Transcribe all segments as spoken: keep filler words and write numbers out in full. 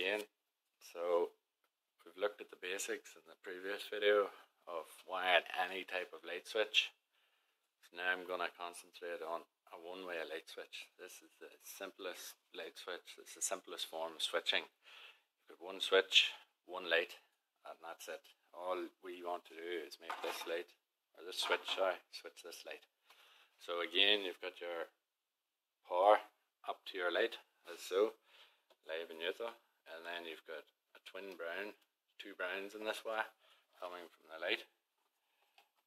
again. So we've looked at the basics in the previous video of wiring any type of light switch. So now I'm going to concentrate on a one-way light switch. This is the simplest light switch. It's the simplest form of switching. You've got one switch, one light, and that's it. All we want to do is make this light, or this switch, sorry, switch this light. So again, you've got your power up to your light, as so, live and neutral, and then you've got a twin brown, two browns in this wire, coming from the light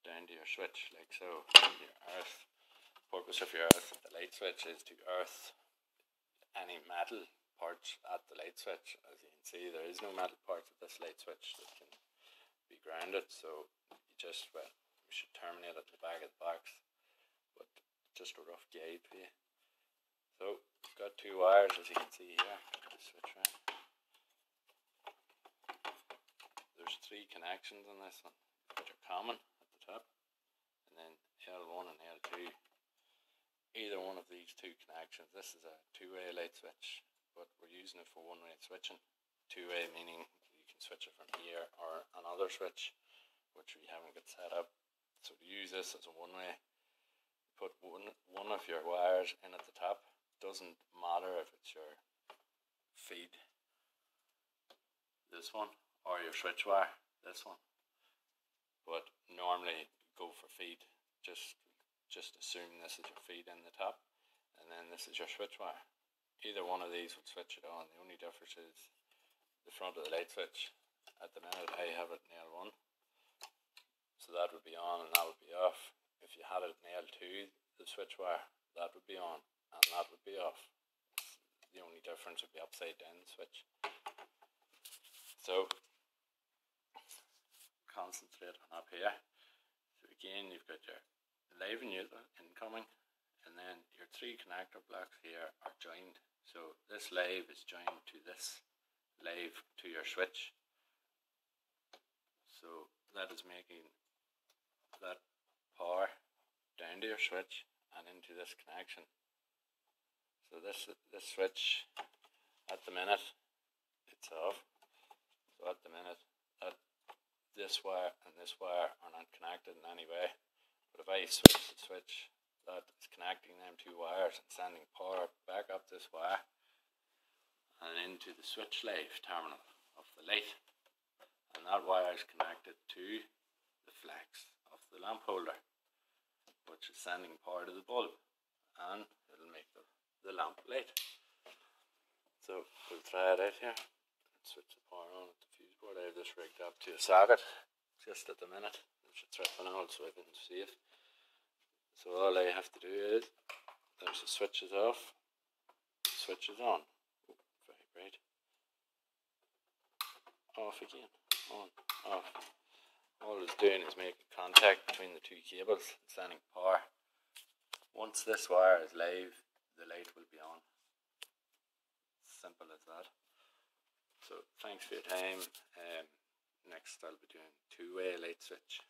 down to your switch, like so. Your earth, purpose of your earth, the light switch is to earth any metal parts at the light switch. As you can see, there is no metal parts at this light switch that can be grounded, so you just, well, you should terminate at the back of the box, but just a rough guide for you. So, we've got two wires, as you can see here. Switch around. There's three connections on this one, which are common at the top, and then L one and L two. Either one of these two connections, this is a two-way light switch, but we're using it for one-way switching. Two-way meaning you can switch it from here or another switch, which we haven't got set up. So to use this as a one-way, put one one of your wires in at the top. Doesn't matter if it's your feed, this one, or your switch wire, this one. But normally go for feed. Just just assume this is your feed in the top, and then this is your switch wire. Either one of these would switch it on. The only difference is the front of the light switch. At the minute I have it in L one, so that would be on and that would be off. If you had it in L two, the switch wire, that would be on and that would be off. The only difference would be upside down the switch. So concentrate on up here. So again, you've got your live and neutral incoming, and then your three connector blocks here are joined. So this live is joined to this live to your switch. So that is making that power down to your switch and into this connection. So this this switch at the minute, it's off. So at the minute that this wire and this wire are not connected in any way. But if I switch the switch that is connecting them two wires and sending power back up this wire and into the switch live terminal of the light. And that wire is connected to the flex of the lamp holder, which is sending power to the bulb, and it'll make the, the lamp light. So we'll try it out here. Switch the power on at the fuse board. I've just rigged up to a socket just at the minute. There's a thread on it so I can see it. So all I have to do is, there's the switches off, the switch is on. Oh, vibrate. Off again. On, off. All it's doing is making contact between the two cables and sending power. Once this wire is live, the light will be on. Simple as that. So thanks for your time. Um, next I'll be doing two-way light switch.